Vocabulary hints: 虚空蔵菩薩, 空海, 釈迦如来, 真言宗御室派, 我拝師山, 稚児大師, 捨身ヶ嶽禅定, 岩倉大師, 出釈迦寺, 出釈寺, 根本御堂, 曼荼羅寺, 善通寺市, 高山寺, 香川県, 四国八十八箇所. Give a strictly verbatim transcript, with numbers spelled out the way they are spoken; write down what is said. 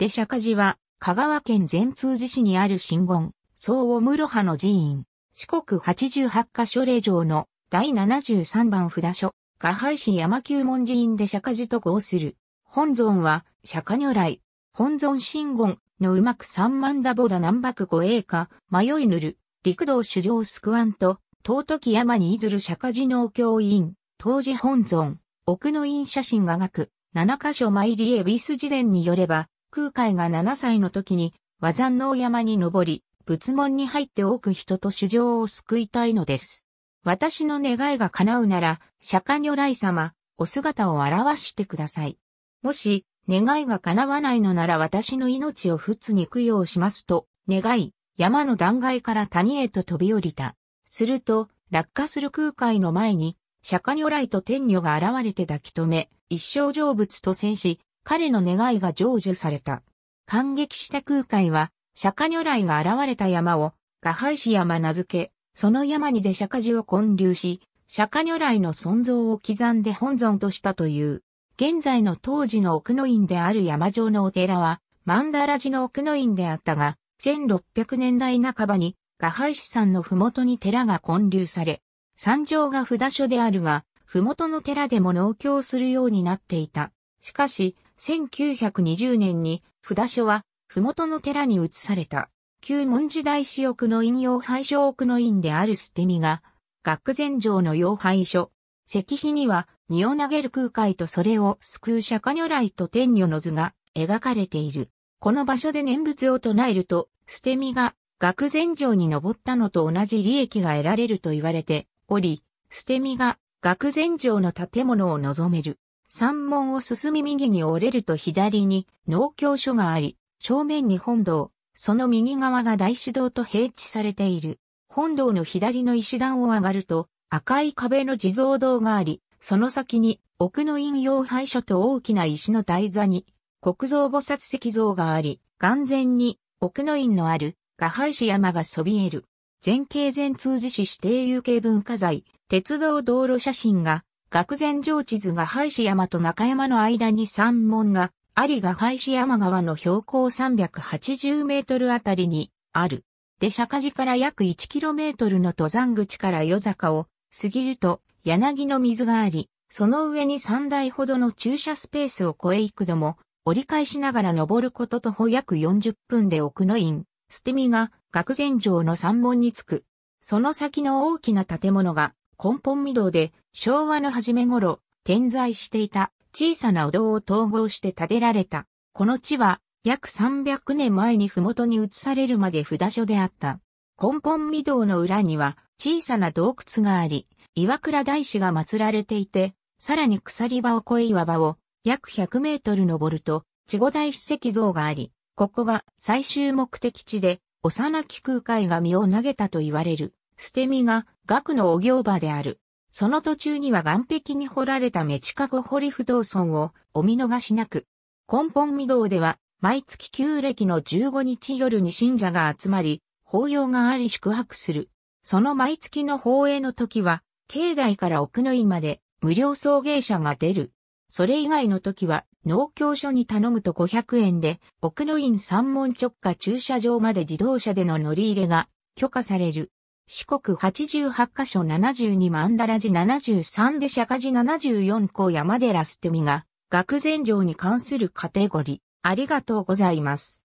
出釈寺は、香川県善通寺市にある真言、宗御室派の寺院、四国八十八箇所令状の第ななじゅうさんばん札所、加拝市山久門寺院出釈寺と号する。本尊は、釈迦如来、本尊真言のうまく三万ダボダ南博護衛下、迷いぬる、陸道主上救安と、尊き山にいずる釈迦寺能教院、当時本尊、奥の院写真ががく、七箇所参り恵比寿寺伝によれば、空海がななさいの時に和山能山に登り、仏門に入って多く人と衆生を救いたいのです。私の願いが叶うなら、釈迦如来様、お姿を現してください。もし、願いが叶わないのなら私の命を仏に供養しますと、願い、山の断崖から谷へと飛び降りた。すると、落下する空海の前に、釈迦如来と天女が現れて抱き止め、一生成仏と宣し、彼の願いが成就された。感激した空海は、釈迦如来が現れた山を、加拝市山名付け、その山に出釈迦寺を建立し、釈迦如来の尊像を刻んで本尊としたという。現在の当時の奥の院である山上のお寺は、曼荼羅寺の奥の院であったが、せんろっぴゃくねんだいなかばに、加拝市山の麓に寺が建立され、山上が札所であるが、麓の寺でも農協するようになっていた。しかし、せんきゅうひゃくにじゅうねんに札所は麓の寺に移された。旧文時代私奥の院養廃所奥の院である捨て身が、学禅定の養廃所。石碑には身を投げる空海とそれを救う釈迦如来と天女の図が描かれている。この場所で念仏を唱えると、捨て身が学禅定に登ったのと同じ利益が得られると言われており、捨て身が学禅定の建物を望める。山門を進み右に折れると左に農協所があり、正面に本堂、その右側が大師堂と併置されている。本堂の左の石段を上がると赤い壁の地蔵堂があり、その先に奥の院養廃所と大きな石の台座に国蔵菩薩石像があり、眼前に奥の院のある加拝市山がそびえる。全景善通寺市指定有形文化財、鉄道道路写真が、学禅定地図が加拝市山と中山の間に山門がありが加拝市山側の標高さんびゃくはちじゅうメートルあたりにある。出釈迦寺から約いちキロメートルの登山口から夜坂を過ぎると柳の水があり、その上にさんだいほどの駐車スペースを越え幾度も折り返しながら登ることと徒歩約よんじゅっぷんで奥の院、捨て身が学禅定の山門に着く。その先の大きな建物が根本御堂で昭和の初め頃点在していた小さなお堂を統合して建てられた。この地は約さんびゃくねんまえに麓に移されるまで札所であった。根本御堂の裏には小さな洞窟があり、岩倉大師が祀られていて、さらに鎖場を越え岩場を約ひゃくメートル登ると稚児大師石像があり、ここが最終目的地で幼き空海が身を投げたと言われる。捨て身が学のお行場である。その途中には岸壁に掘られた目近く堀不動尊をお見逃しなく。根本御堂では毎月旧暦のじゅうごにち夜に信者が集まり、法要があり宿泊する。その毎月の法会の時は、境内から奥の院まで無料送迎車が出る。それ以外の時は農協所に頼むとごひゃくえんで、奥の院山門直下駐車場まで自動車での乗り入れが許可される。四国はちじゅうはちかしょななじゅうに曼荼羅寺ななじゅうさん出釈迦寺ななじゅうよん高山寺捨身が学禅定に関するカテゴリー。ありがとうございます。